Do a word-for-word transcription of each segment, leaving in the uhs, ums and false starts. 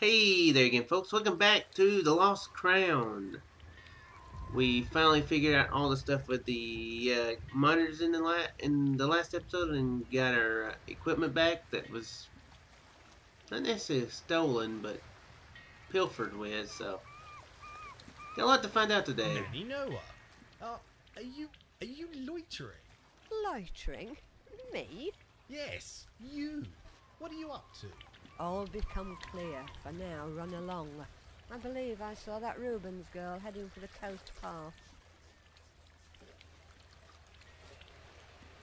Hey there again, folks. Welcome back to The Lost Crown. We finally figured out all the stuff with the uh, monitors in the, la in the last episode and got our uh, equipment back that was not necessarily stolen, but pilfered with, so got a lot to find out today. Nanny Noah, uh, are you, are you loitering? Loitering? Me? Yes, you. What are you up to? All become clear. For now, run along. I believe I saw that Rubens girl heading for the coast path.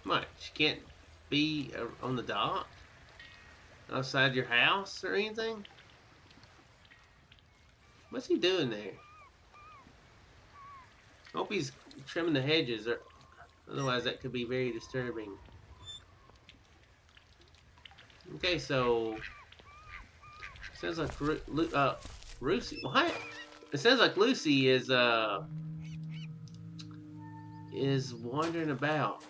What? She can't be on the dock? Outside your house or anything? What's he doing there? I hope he's trimming the hedges, or otherwise that could be very disturbing. Okay, so sounds like Ru Lu uh, Lucy. What? It sounds like Lucy is uh is wandering about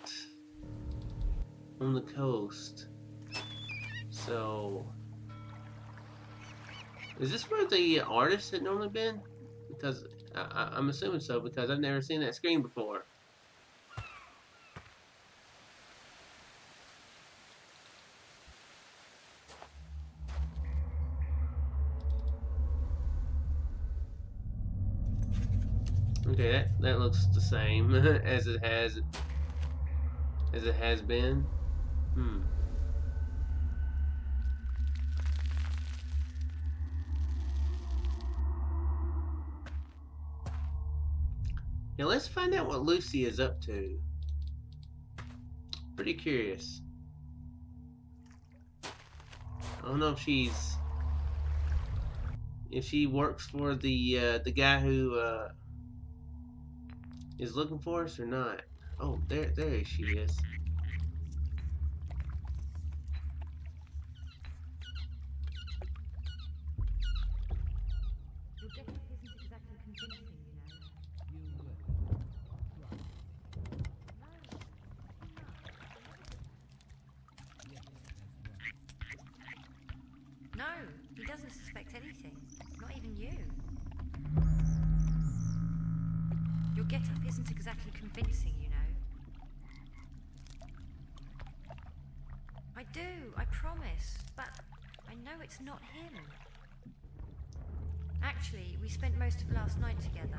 on the coast. So, is this where the artist had normally been? Because I, I, I'm assuming so, because I've never seen that screen before. Okay, that, that looks the same as it has as it has been. Hmm. Now let's find out what Lucy is up to. Pretty curious. I don't know if she's if she works for the uh, the guy who uh, is looking for us or not. Oh, there, there she is. No, he doesn't suspect anything. Not even you. Your get-up isn't exactly convincing, you know. I do, I promise, but I know it's not him. Actually, we spent most of last night together.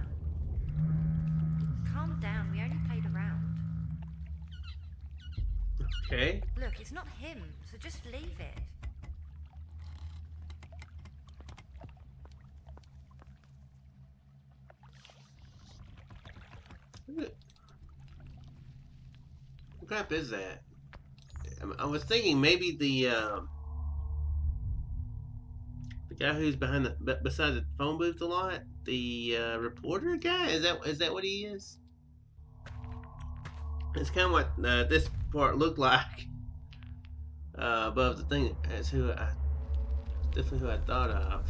Calm down, we only played around. Okay. Look, it's not him, so just leave it. What crap is that? I was thinking maybe the uh, the guy who's behind the beside the phone booth a lot, the uh, reporter guy. Is that is that what he is? It's kind of what uh, this part looked like. Uh, above the thing, that's who I definitely who I thought of.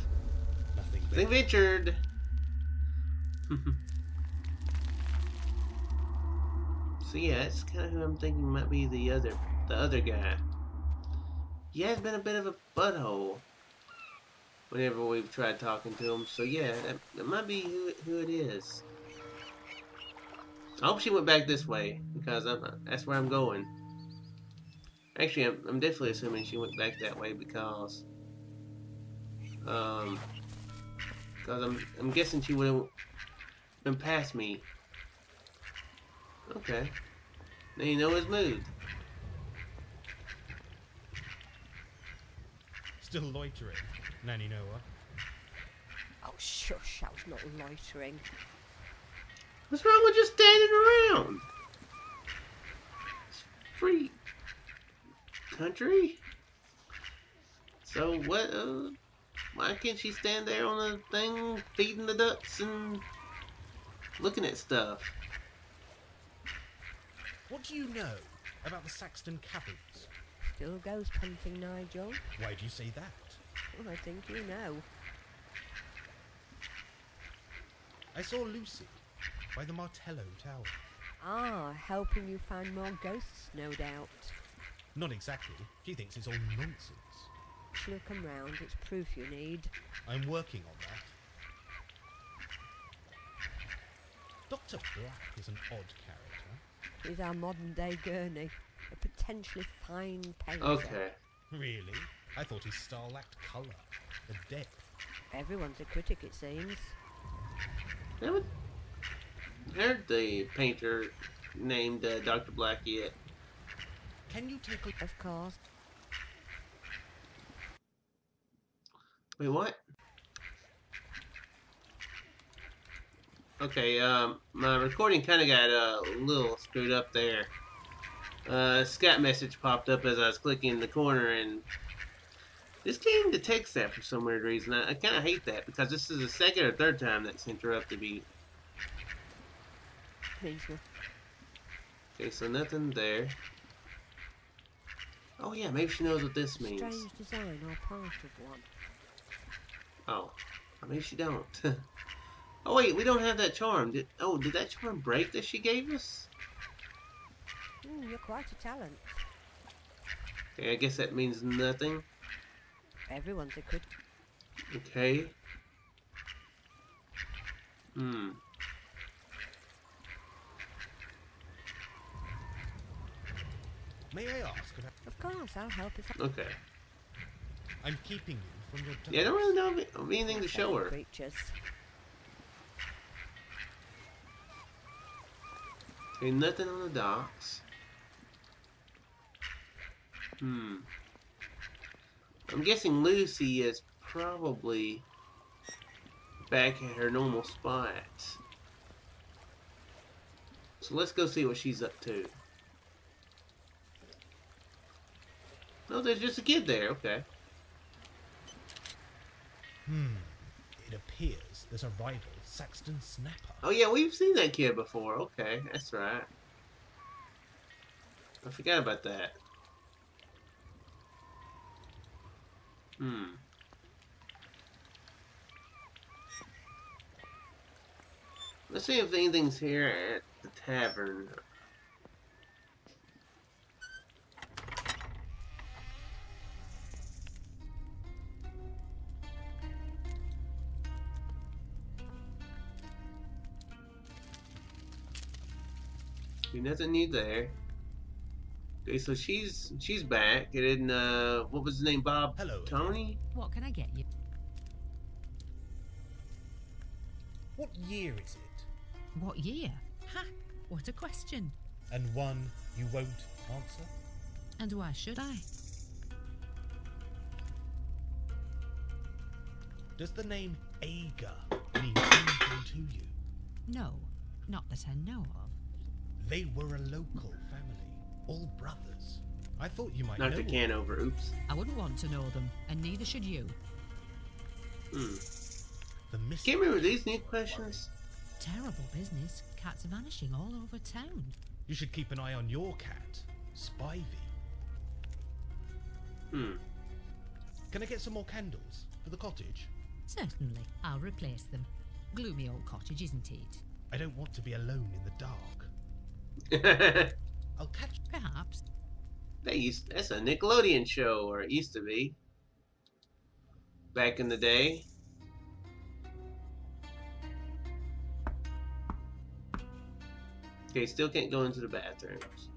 Nothing, Nothing ventured. So yeah, that's kind of who I'm thinking might be the other, the other guy. He has been a bit of a butthole whenever we've tried talking to him. So yeah, that, that might be who, who it is. I hope she went back this way because I'm, that's where I'm going. Actually, I'm, I'm definitely assuming she went back that way because, um, because I'm, I'm guessing she would have been past me. Okay. Now you know his mood. Still loitering, Nanny Noah. Oh, shush, I was not loitering. What's wrong with just standing around? It's free country. So what, uh, why can't she stand there on the thing feeding the ducks and looking at stuff? What do you know about the Saxton caverns? Still ghost hunting, Nigel. Why do you say that? Well, I think you know. I saw Lucy by the Martello Tower. Ah, helping you find more ghosts, no doubt. Not exactly. She thinks it's all nonsense. She'll come round. It's proof you need. I'm working on that. Doctor Black is an odd character. He's our modern-day Gurney, a potentially fine painter. Okay. Really? I thought his style lacked colour, the depth. Everyone's a critic, it seems. Haven't heard the painter named uh, Doctor Black yet. Can you take a... Of course. Wait, what? Okay, um, my recording kind of got uh, a little screwed up there. Uh, a Skype message popped up as I was clicking the corner, and this came to text that for some weird reason. I, I kind of hate that, because this is the second or third time that's interrupted me. Okay, so nothing there. Oh yeah, maybe she knows what this means. Strange design or part of one. Oh, maybe she don't. Oh wait, we don't have that charm. Did, oh, did that charm break that she gave us? Mm, you're quite a talent. Okay, I guess that means nothing. Everyone's a good. Okay. Hmm. May I ask? Of course, I'll help if I... Okay. I'm keeping you from your... Yeah, I don't really know if, if anything to show her. Creatures. Ain't nothing on the docks. Hmm. I'm guessing Lucy is probably back at her normal spot. So let's go see what she's up to. No, there's just a kid there. Okay. Hmm. It appears there's a rival, Saxton Snapper. Oh yeah, we've seen that kid before. Okay, that's right. I forgot about that. Hmm. Let's see if anything's here at the tavern. Nothing new there. Okay, so she's she's back, and then uh, what was his name? Bob. Hello. Tony. What can I get you? What year is it? What year? Ha! What a question. And one you won't answer. And why should I? Does the name Aga mean anything to you? No, not that I know of. They were a local family, all brothers. I thought you might know. Knocked the can over, oops. I wouldn't want to know them, and neither should you. Hmm. The Can't remember these new questions. Terrible business. Cats vanishing all over town. You should keep an eye on your cat, Spivey. Hmm. Can I get some more candles for the cottage? Certainly. I'll replace them. Gloomy old cottage, isn't it? I don't want to be alone in the dark. I'll catch perhaps. They used, that's a Nickelodeon show, or it used to be. Back in the day. Okay, still can't go into the bathrooms.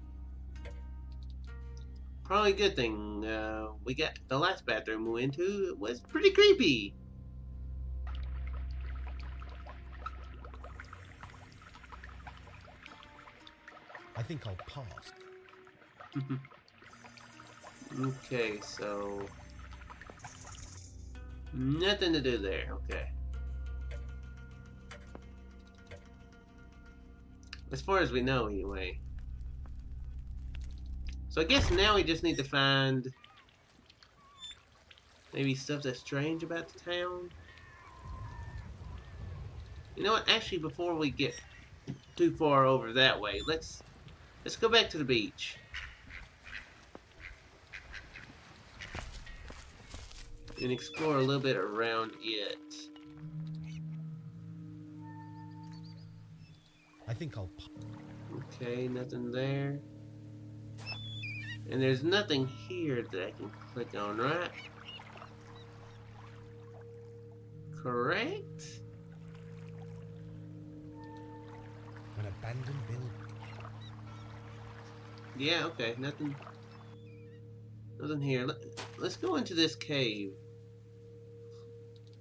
Probably a good thing. Uh, we got the last bathroom we went to. It was pretty creepy. I think I'll pass. Okay, so nothing to do there. Okay. As far as we know, anyway. So I guess now we just need to find maybe stuff that's strange about the town. You know what? Actually, before we get too far over that way, let's. Let's go back to the beach. And explore a little bit around it. I think I'll... Okay, nothing there. And there's nothing here that I can click on, right? correct? An abandoned building. Yeah, okay, nothing. Nothing here. Let's go into this cave.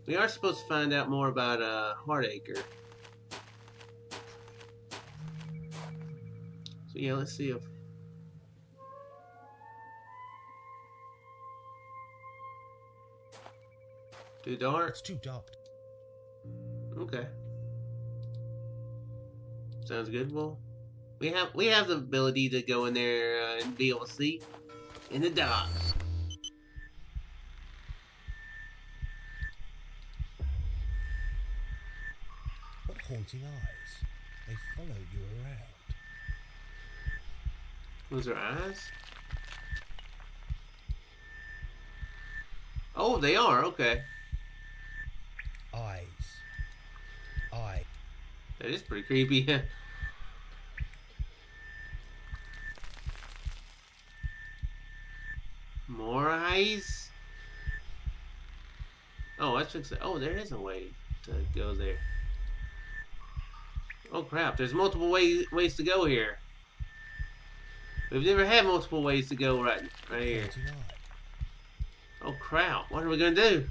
We are supposed to find out more about uh, Heartacre. So yeah, let's see if... Too dark? It's too dark. Okay. Sounds good. Well, we have we have the ability to go in there uh, and be able to see in the dark. What haunting eyes! They follow you around. Those are eyes. Oh, they are. Okay. Eyes. Eye. That is pretty creepy. More eyes. Oh, I fixed it. Oh, there is a way to go there. Oh crap! There's multiple ways ways to go here. We've never had multiple ways to go right right here. Oh crap! What are we gonna do?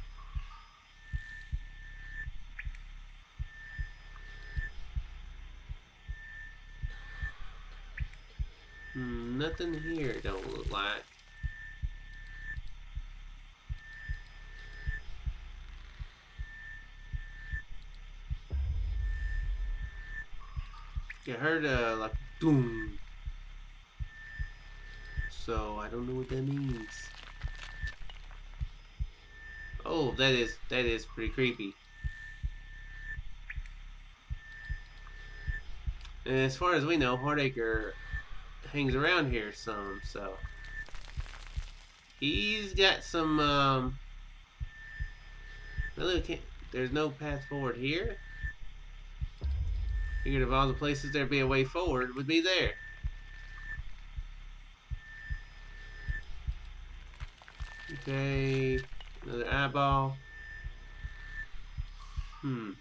Nothing here don't look like. You heard uh, like boom. So I don't know what that means. Oh, that is that is pretty creepy. And as far as we know, Heartacre hangs around here some, so he's got some um really can't, there's no path forward here. Figured of all the places there'd be a way forward would be there. Okay, another eyeball. Hmm.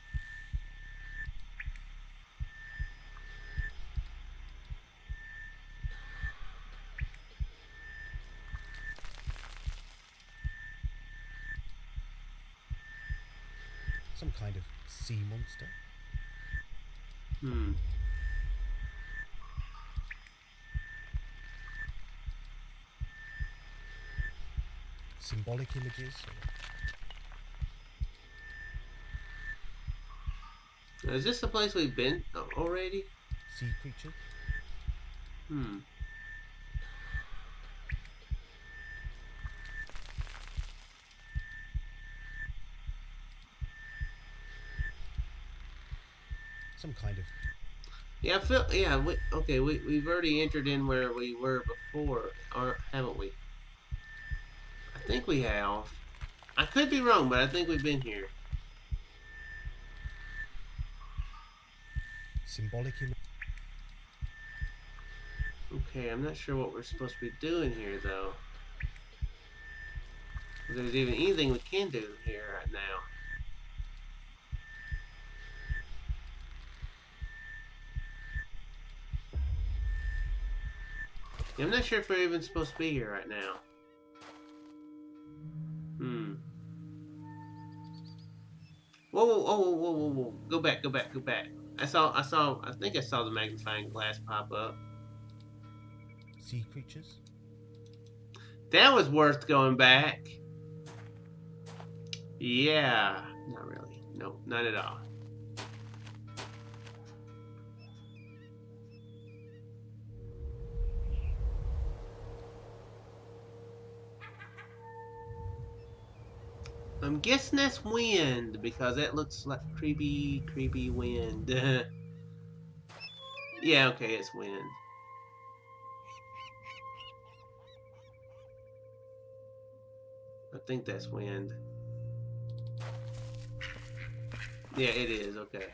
Some kind of sea monster. Hmm. Symbolic images. Or... Is this the place we've been already? Sea creature. Hmm. Some kind of yeah, I feel yeah. We, okay, we we've already entered in where we were before, or haven't we? I think we have. I could be wrong, but I think we've been here. Symbolic. Okay, I'm not sure what we're supposed to be doing here though. If there's even anything we can do here right now. I'm not sure if we're even supposed to be here right now. Hmm. Whoa, whoa, whoa, whoa, whoa, whoa! Go back, go back, go back. I saw, I saw, I think I saw the magnifying glass pop up. Sea creatures. That was worth going back. Yeah, not really. No, not at all. I'm guessing that's wind, because that looks like creepy, creepy wind. Yeah, okay, it's wind. I think that's wind. Yeah, it is, okay.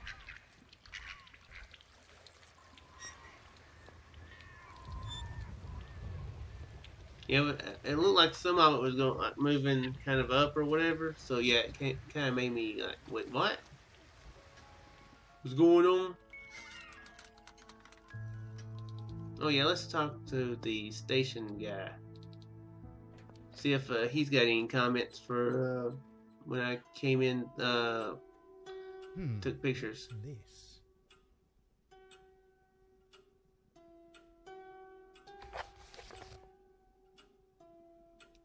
It it looked like some of it was going like moving kind of up or whatever. So yeah, it kind of made me like, wait, what? What's going on? Oh yeah, let's talk to the station guy. See if uh, he's got any comments for uh, when I came in, uh, hmm. took pictures. This.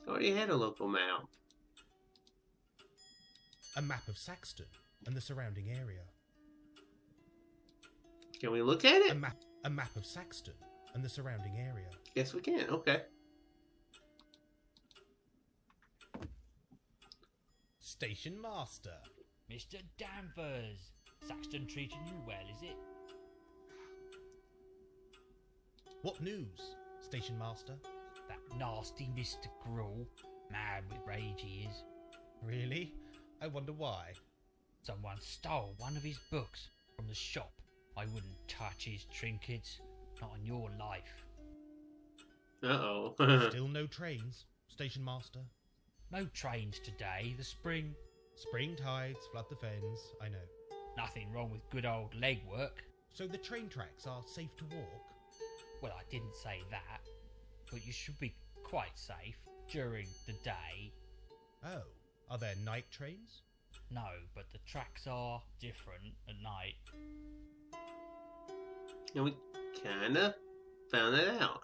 Already had a local map. A map of Saxton and the surrounding area. Can we look at it? A map, a map of Saxton and the surrounding area. Yes, we can. Okay. Station Master. Mister Danvers. Saxton treating you well, is it? What news, Station Master? That nasty Mister Gruul. Mad with rage he is. Really? I wonder why. Someone stole one of his books from the shop. I wouldn't touch his trinkets. Not on your life. Uh-oh. Still no trains, Station Master? No trains today. The spring... Spring tides flood the fens, I know. Nothing wrong with good old legwork. So the train tracks are safe to walk? Well, I didn't say that. But you should be quite safe during the day. Oh, are there night trains? No, but the tracks are different at night. And we kinda found that out.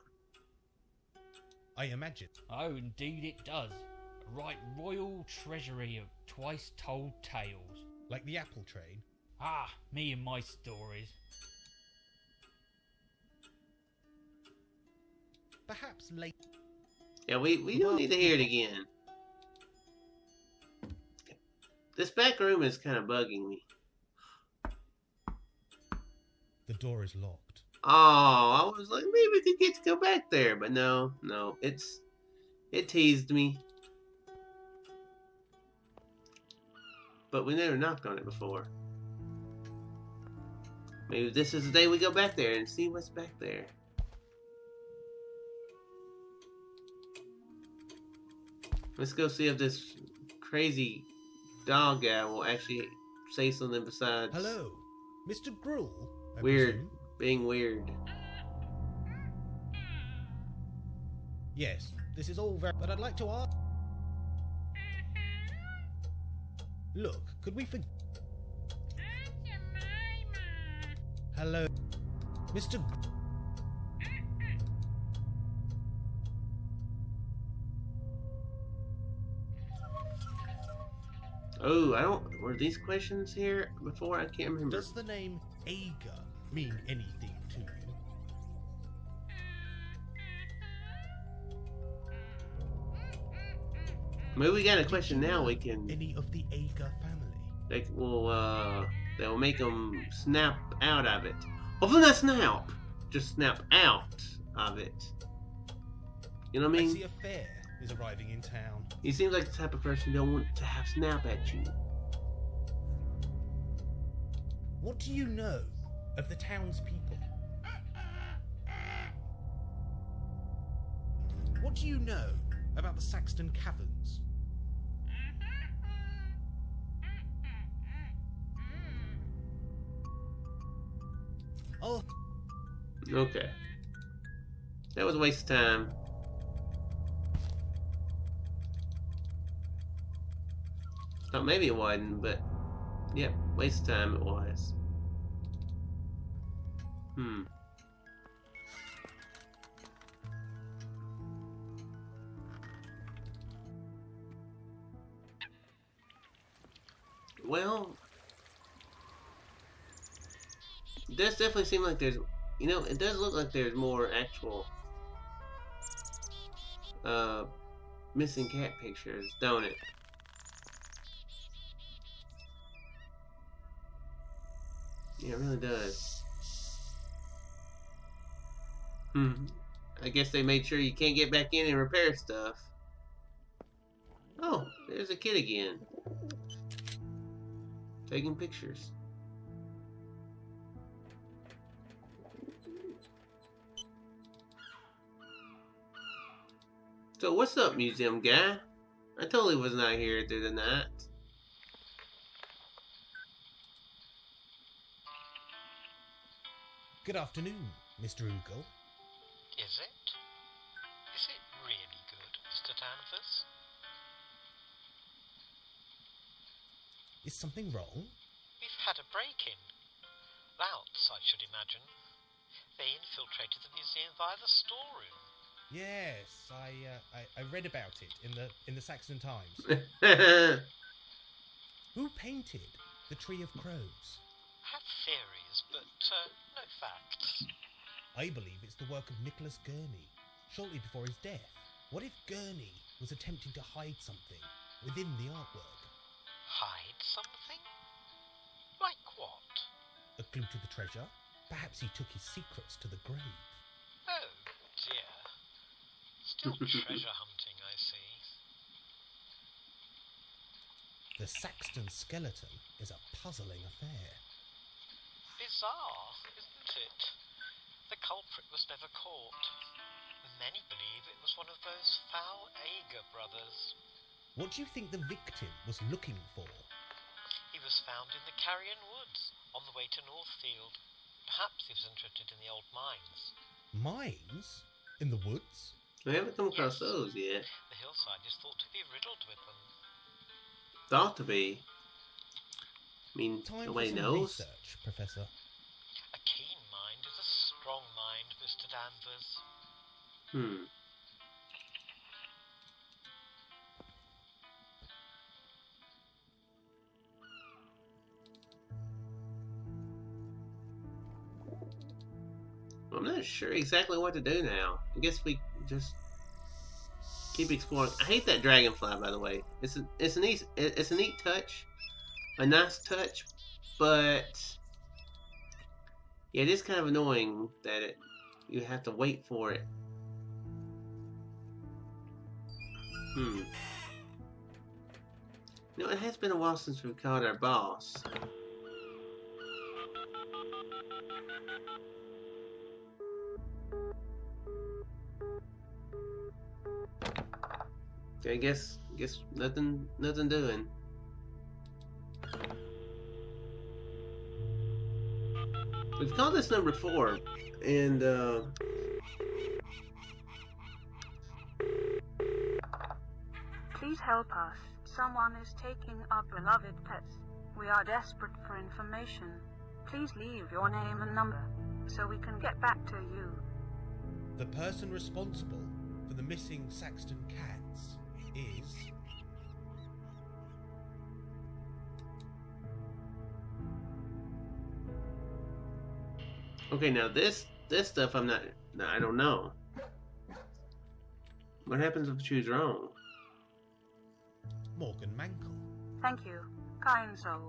I imagine. Oh, indeed it does. A right royal treasury of twice-told tales. Like the apple train? Ah, me and my stories. Perhaps later. Yeah, we, we don't need to hear it again. This back room is kind of bugging me. The door is locked. Oh, I was like, maybe we could get to go back there, but no, no, it's it teased me. But we never knocked on it before. Maybe this is the day we go back there and see what's back there. Let's go see if this crazy dog guy will actually say something besides... Hello, Mister Gruul. I weird. Presume. Being weird. Yes, this is all very... But I'd like to ask... Look, could we forget... Hello, Mister Gruul. Oh, I don't... Were these questions here before? I can't remember. Does the name Aga mean anything to you? Maybe we got a question now we can... Any of the Aga family? They will, uh... They will make them snap out of it. Hopefully not snap! Just snap out of it. You know what I mean? I see a fair is arriving in town. He seems like the type of person who don't want to have snap at you. What do you know of the townspeople? What do you know about the Saxton caverns? Oh. Okay. That was a waste of time. Well, maybe it wasn't, but yep, yeah, waste of time it was. Hmm. Well, it does definitely seem like there's, you know, it does look like there's more actual uh, missing cat pictures, don't it? Yeah, it really does. Hmm. I guess they made sure you can't get back in and repair stuff. Oh, there's a kid again. Taking pictures. So what's up, museum guy? I totally was not here through the night. Good afternoon, Mister Ogle. Is it? Is it really good, Mister Danvers? Is something wrong? We've had a break-in. Louts, I should imagine. They infiltrated the museum via the storeroom. Yes, I, uh, I I read about it in the in the Saxon Times. Who painted the Tree of Crows? I have theories, but uh, no facts. I believe it's the work of Nicholas Gurney, shortly before his death. What if Gurney was attempting to hide something within the artwork? Hide something? Like what? A clue to the treasure. Perhaps he took his secrets to the grave. Oh dear. Still treasure hunting, I see. The Saxton skeleton is a puzzling affair. Bizarre, isn't it? The culprit was never caught. Many believe it was one of those foul Aga brothers. What do you think the victim was looking for? He was found in the Carrion Woods, on the way to Northfield. Perhaps he was interested in the old mines. Mines? In the woods? We haven't come across yes. those yet. The hillside is thought to be riddled with them. Thought to be? I mean, Time nobody for some knows. Research, Professor. A keen mind is a strong mind, Mister Danvers. Hmm. I'm not sure exactly what to do now. I guess we just keep exploring. I hate that dragonfly, by the way. It's a, it's a neat it's a neat touch, a nice touch, but yeah, it is kind of annoying that it you have to wait for it. Hmm. You know, it has been a while since we've caught our boss. I guess, guess nothing, nothing doing. We've called this number four, and uh, please help us. Someone is taking our beloved pets. We are desperate for information. Please leave your name and number so we can get back to you. The person responsible for the missing Saxton cats is okay. Now this this stuff I'm not. I don't know. What happens if I choose wrong? Morgan Mankell. Thank you, kind soul.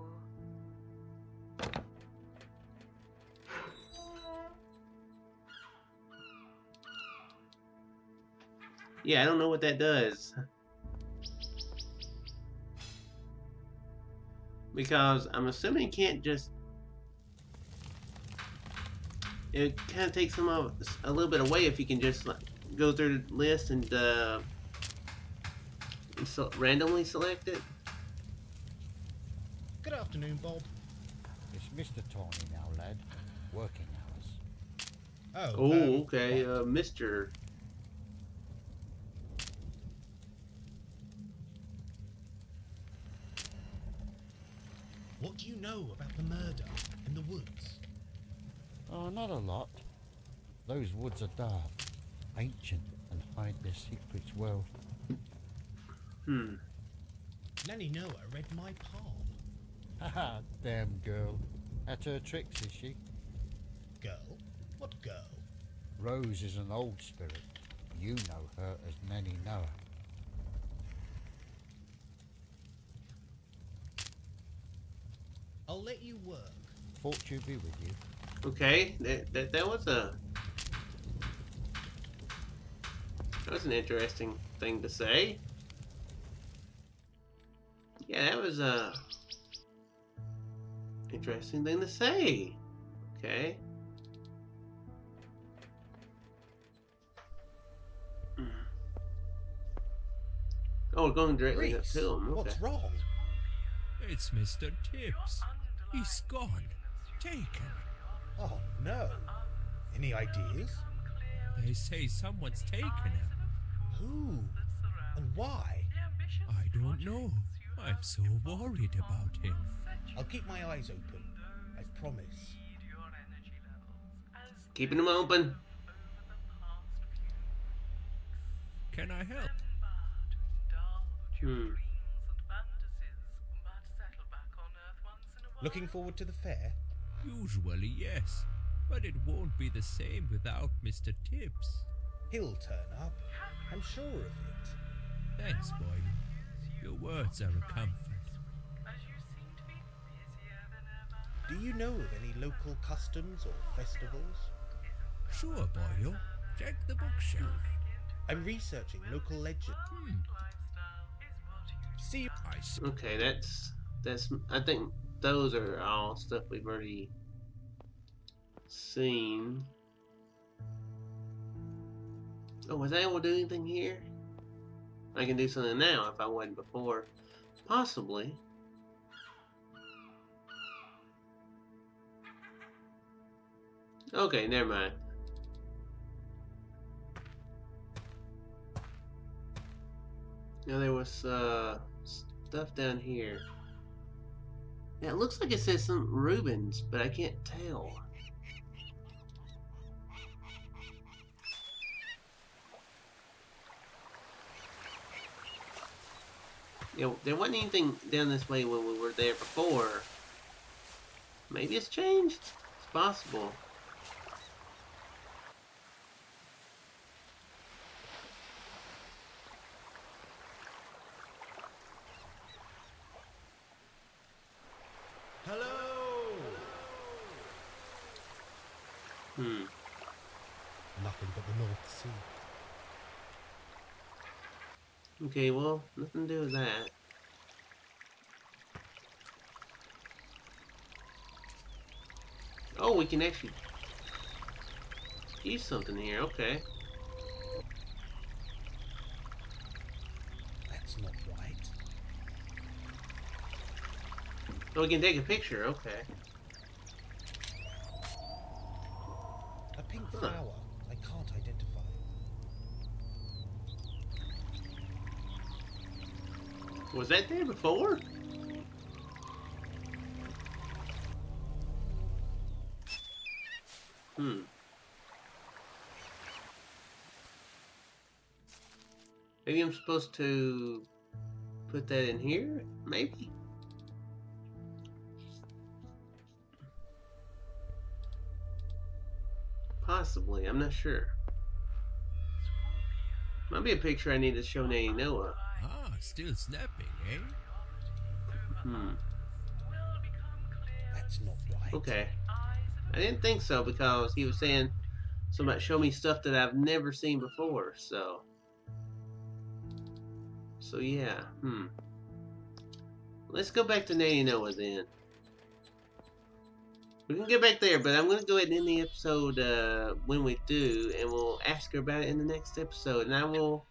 Yeah, I don't know what that does. Because I'm assuming you can't just... It kind of takes some of a little bit away if you can just like, go through the list and uh, so randomly select it. Good afternoon, Bob. It's Mister Tawny now, lad. Working hours. Oh, oh um, okay. Uh, Mister What do you know about the murder in the woods? Oh, not a lot. Those woods are dark, ancient, and hide their secrets well. Hmm. Nanny Noah read my palm. Haha, damn girl. At her tricks, is she? Girl? What girl? Rose is an old spirit. You know her as Nanny Noah. I'll let you work. Fortune be with you. Okay, that, that that was a that was an interesting thing to say. Yeah, that was a interesting thing to say. Okay. Oh, we're going directly to film. Okay. What's wrong? It's Mister Tibbs. He's gone. Taken. Oh, no. Any ideas? They say someone's taken him. Who? And why? I don't know. I'm so worried about him. I'll keep my eyes open. I promise. Keeping them open. Can I help? Hmm. Looking forward to the fair? Usually, yes. But it won't be the same without Mister Tibbs. He'll turn up. I'm sure of it. Thanks, boy. Your words are a comfort. Do you know of any local customs or festivals? Sure, boyo. Check the bookshelf. I'm researching local legends. Hmm. See, I see. Okay, that's that's. I think those are all stuff we've already seen. Oh, was I able to do anything here? I can do something now if I wasn't before, possibly. Okay, never mind. Now there was uh, stuff down here. Now it looks like it says some Rubens, but I can't tell. Yeah, there wasn't anything down this way when we were there before. Maybe it's changed. It's possible. Hello. Hmm. Nothing but the North Sea. Okay, well, nothing to do with that. Oh, we can actually use something here, okay. That's not right. Oh, we can take a picture, okay. A pink huh. flower. I can't identify. Was that there before? Hmm. Maybe I'm supposed to put that in here? Maybe? Possibly, I'm not sure. Might be a picture I need to show Nanny Noah. Ah, still snapping, eh? Hmm. That's not right. Okay. I didn't think so because he was saying somebody show me stuff that I've never seen before, so. So yeah, hmm. Let's go back to Nanny Noah then. We can get back there, but I'm going to go ahead and end the episode uh, when we do, and we'll ask her about it in the next episode, and I will...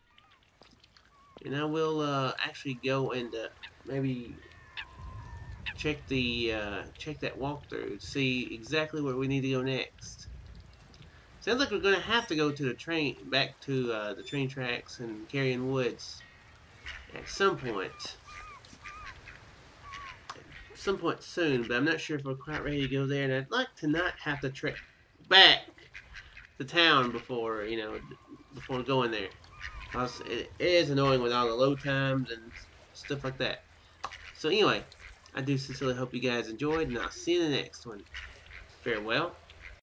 And I will uh, actually go and uh, maybe check the uh, check that walkthrough, see exactly where we need to go next. Sounds like we're going to have to go to the train, back to uh, the train tracks and Carrion Woods at some point, at some point soon. But I'm not sure if we're quite ready to go there, and I'd like to not have to trek back to town before you know before going there. It is annoying with all the load times and stuff like that. So anyway, I do sincerely hope you guys enjoyed, and I'll see you in the next one. Farewell.